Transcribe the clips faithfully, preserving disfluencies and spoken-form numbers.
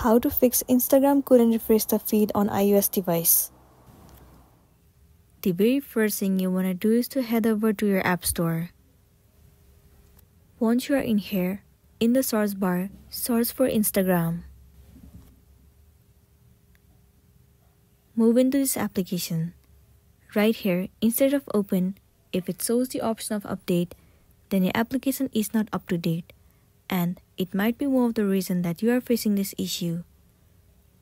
How to fix Instagram couldn't refresh the feed on iOS device. The very first thing you want to do is to head over to your App Store. Once you are in here, in the search bar, search for Instagram. Move into this application. Right here, instead of open, if it shows the option of update, then your application is not up to date, and it might be one of the reasons that you are facing this issue.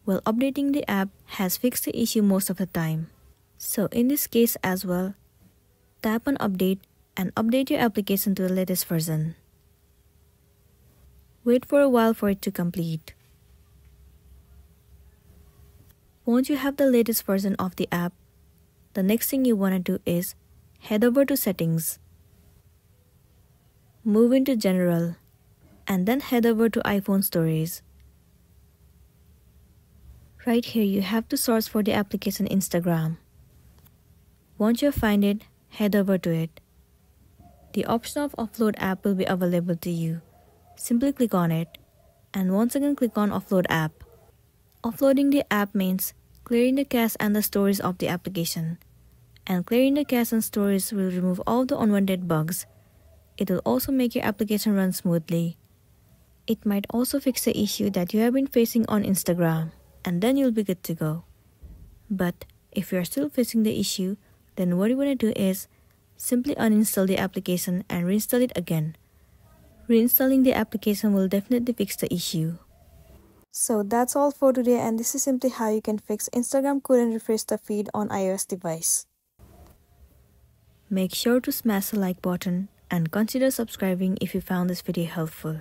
Well, updating the app has fixed the issue most of the time. So in this case as well, tap on update and update your application to the latest version. Wait for a while for it to complete. Once you have the latest version of the app, the next thing you want to do is head over to settings. Move into general, and then head over to iPhone stories. Right here you have to search for the application Instagram. Once you find it, head over to it. The option of upload app will be available to you. Simply click on it, and once again click on upload app. Offloading the app means clearing the cache and the storage of the application. And clearing the cache and storage will remove all the unwanted bugs. It will also make your application run smoothly. It might also fix the issue that you have been facing on Instagram, and then you'll be good to go. But if you are still facing the issue, then what you want to do is simply uninstall the application and reinstall it again. Reinstalling the application will definitely fix the issue. So that's all for today, and this is simply how you can fix Instagram couldn't refresh the feed on iOS device. Make sure to smash the like button and consider subscribing if you found this video helpful.